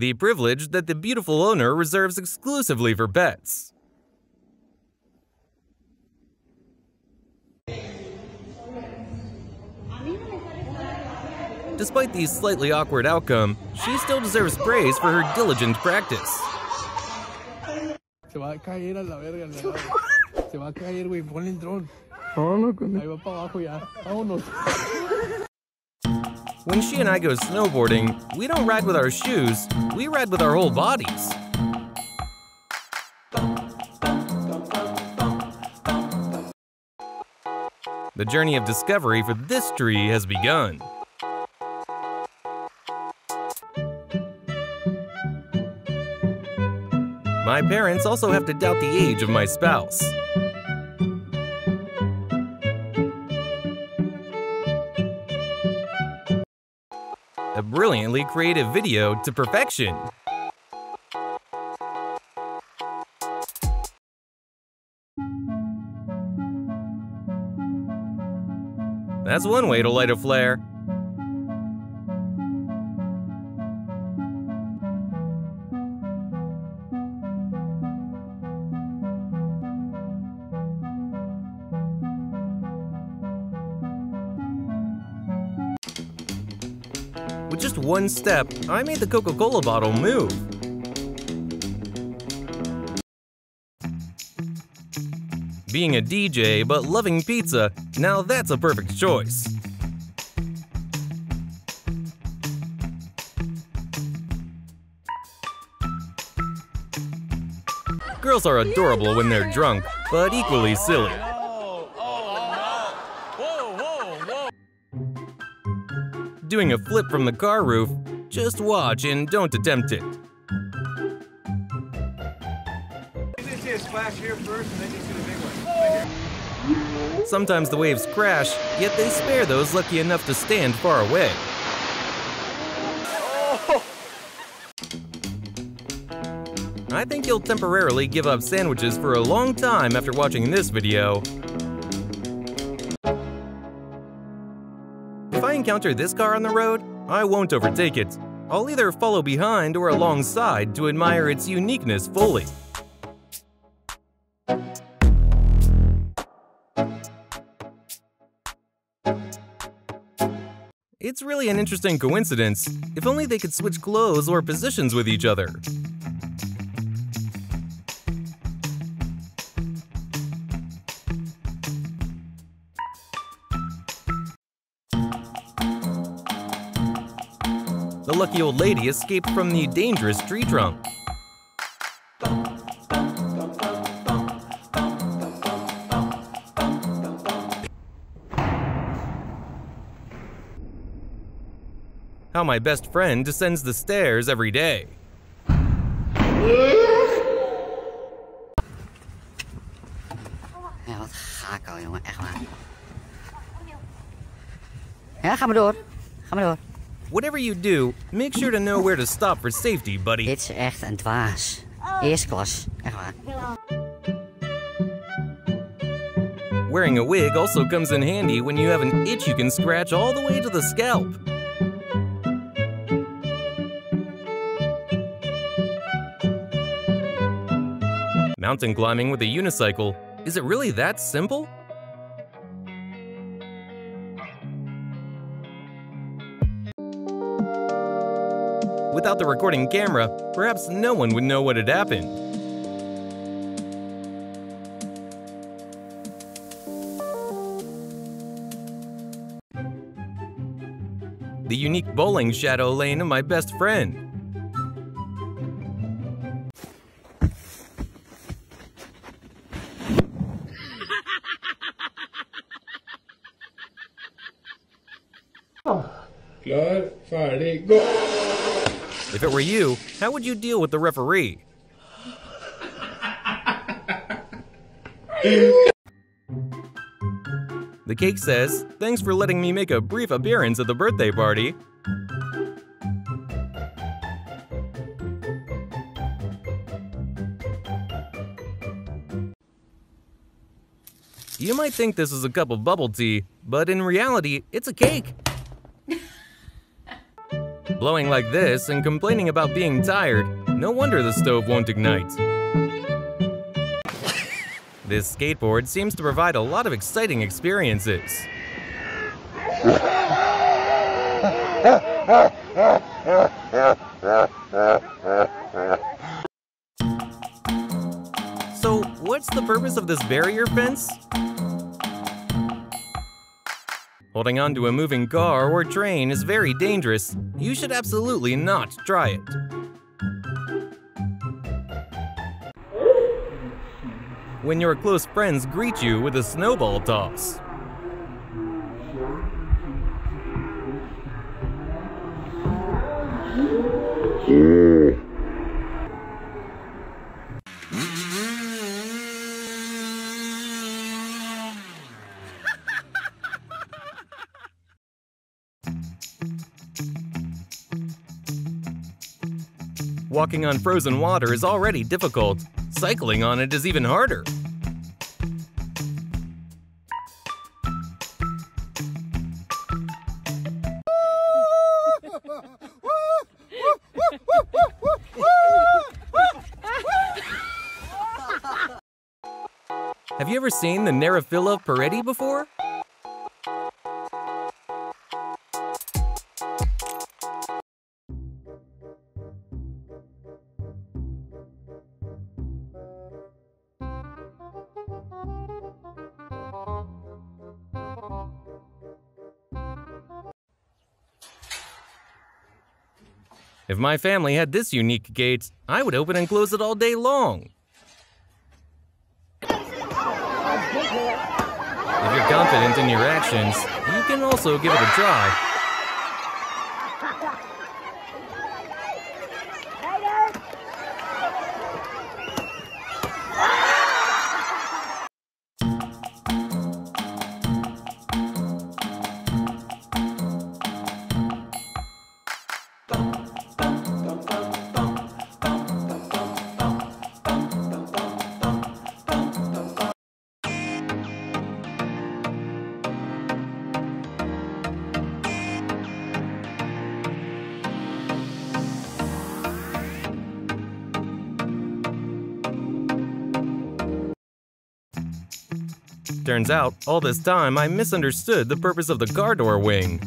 the privilege that the beautiful owner reserves exclusively for pets. Despite the slightly awkward outcome, she still deserves praise for her diligent practice. When she and I go snowboarding, we don't ride with our shoes, we ride with our whole bodies. The journey of discovery for this tree has begun. My parents also have to doubt the age of my spouse. A brilliantly creative video to perfection. That's one way to light a flare. Just one step, I made the Coca-Cola bottle move. Being a DJ but loving pizza, now that's a perfect choice. Girls are adorable when they're drunk, but equally silly. Doing a flip from the car roof, just watch and don't attempt it. Sometimes the waves crash, yet they spare those lucky enough to stand far away. I think you'll temporarily give up sandwiches for a long time after watching this video. If I encounter this car on the road, I won't overtake it. I'll either follow behind or alongside to admire its uniqueness fully. It's really an interesting coincidence. If only they could switch clothes or positions with each other. The lucky old lady escaped from the dangerous tree trunk. How my best friend descends the stairs every day. Ga maar door. Whatever you do, make sure to know where to stop for safety, buddy. Dit is echt een dwaas. Eerste klas, echt waar. Wearing a wig also comes in handy when you have an itch you can scratch all the way to the scalp. Mountain climbing with a unicycle, is it really that simple? Without the recording camera, perhaps no one would know what had happened. The unique bowling shadow lane of my best friend. Klar, ferdig, go! If it were you, how would you deal with the referee? The cake says, "Thanks for letting me make a brief appearance at the birthday party." You might think this is a cup of bubble tea, but in reality, it's a cake. Blowing like this and complaining about being tired, no wonder the stove won't ignite. This skateboard seems to provide a lot of exciting experiences. So, what's the purpose of this barrier fence? Holding on to a moving car or train is very dangerous. You should absolutely not try it. When your close friends greet you with a snowball toss. Walking on frozen water is already difficult. Cycling on it is even harder. Have you ever seen the Nerephila paredi before? If my family had this unique gate, I would open and close it all day long. If you're confident in your actions, you can also give it a try. Turns out, all this time I misunderstood the purpose of the car door wing.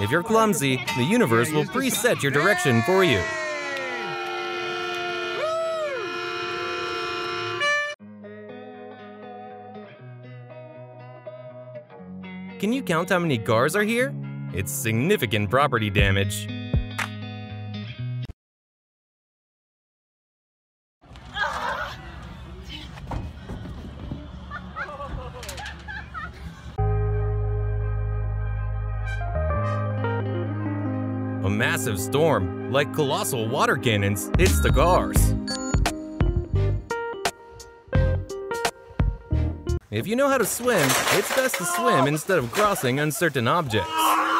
If you're clumsy, the universe will preset your direction for you. Can you count how many cars are here? It's significant property damage. A massive storm, like colossal water cannons, hits the cars. If you know how to swim, it's best to swim instead of crossing uncertain objects.